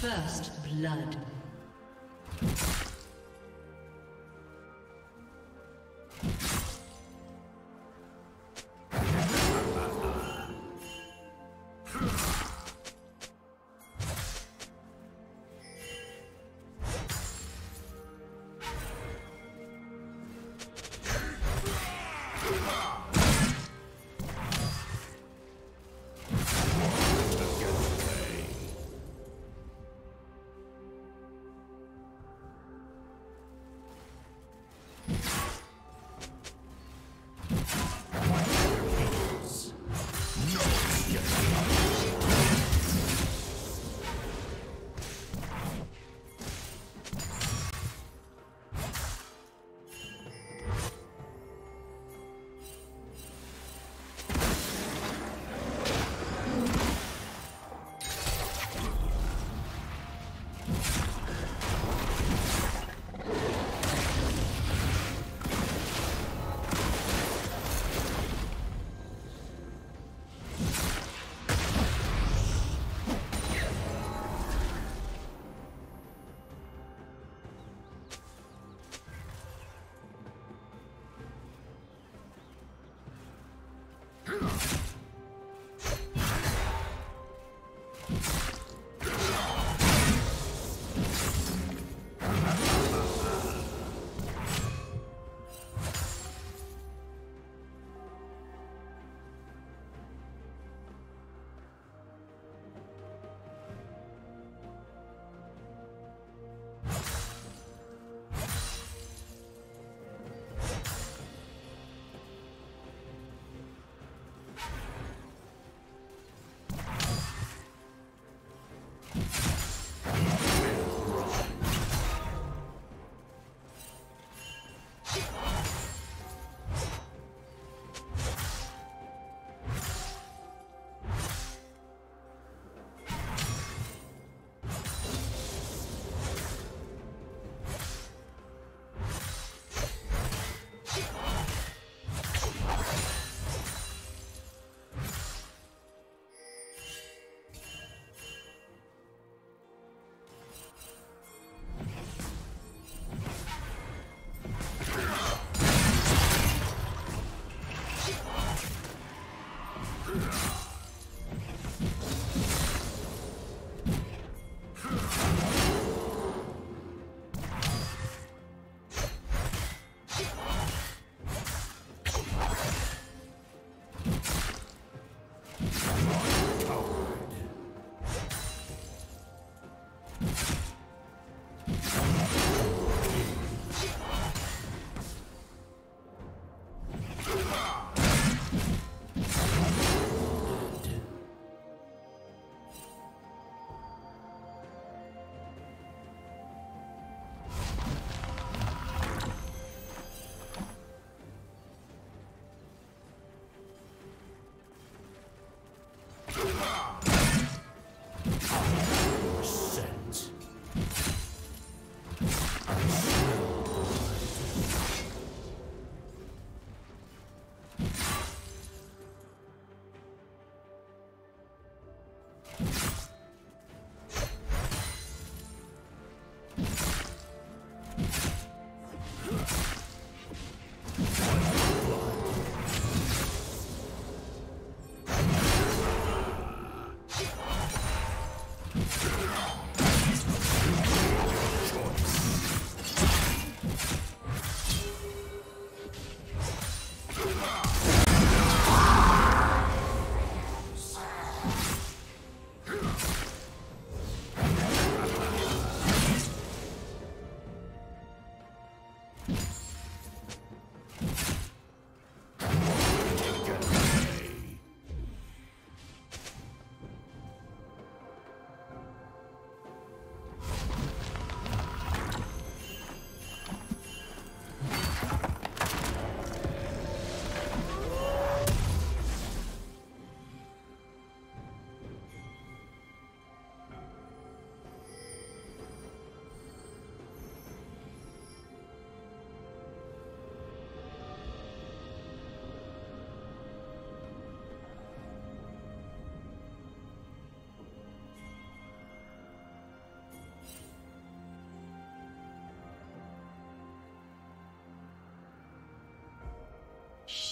First blood.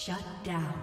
Shut down.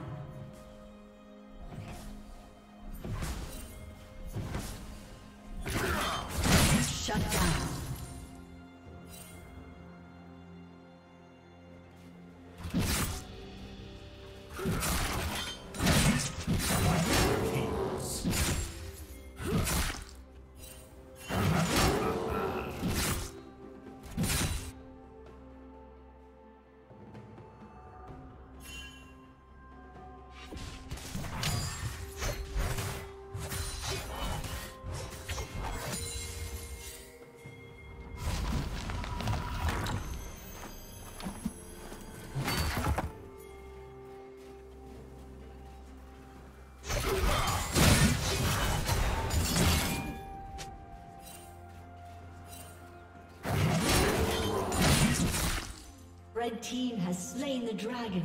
Red team has slain the dragon.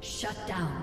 Shut down.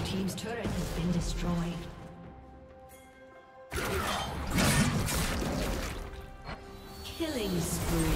Team's turret has been destroyed. Killing spree.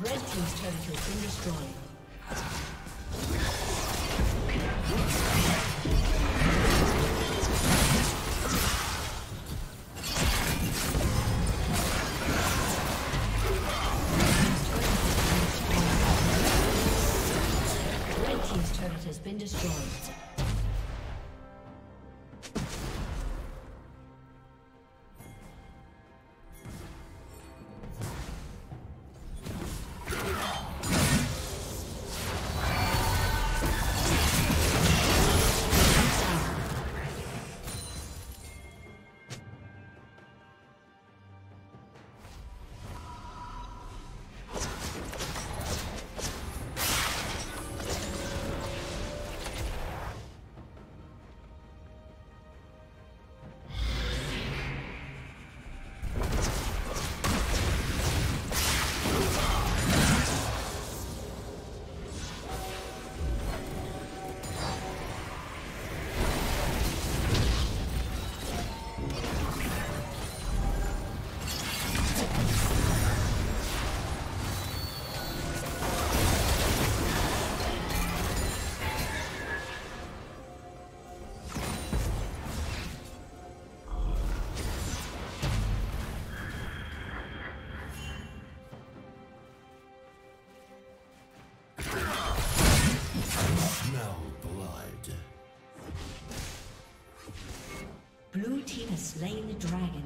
Red team's turret has been destroyed. Blue team has slain the dragon.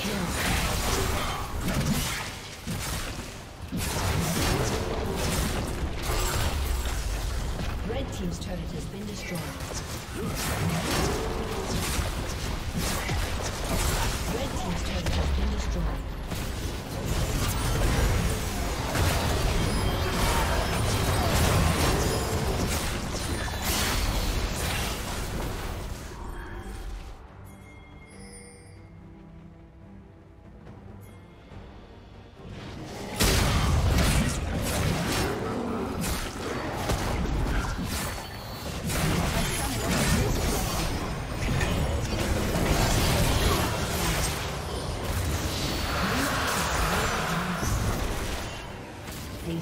Kill.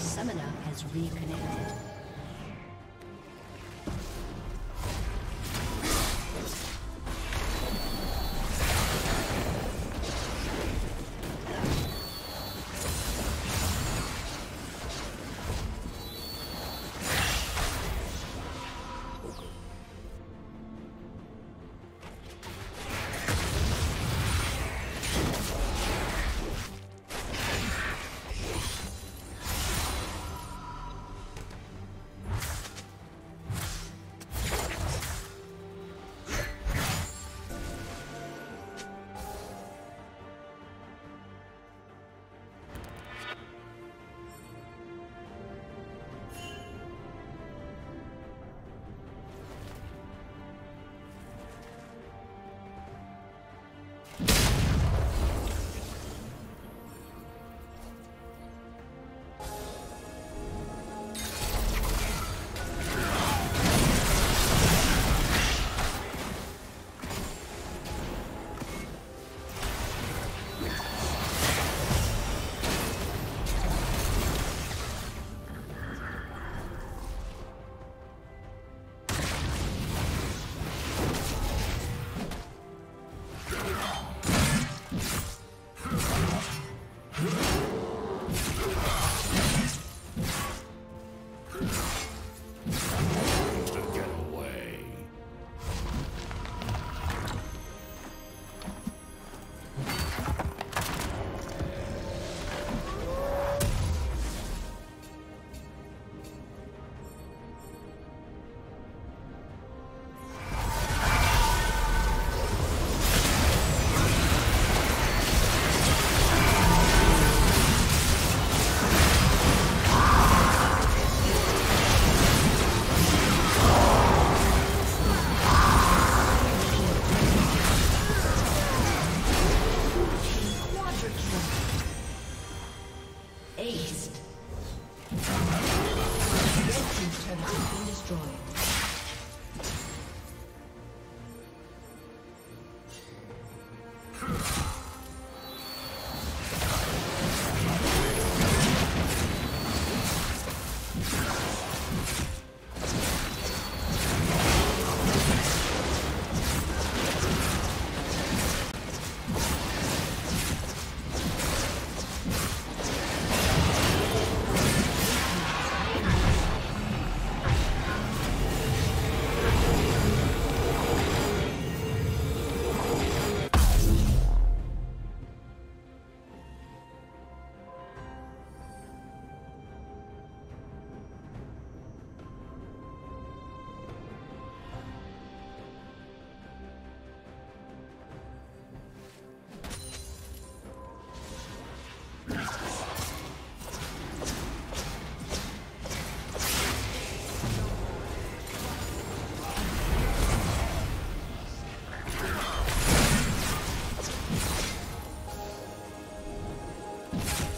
summoner has reconnected. You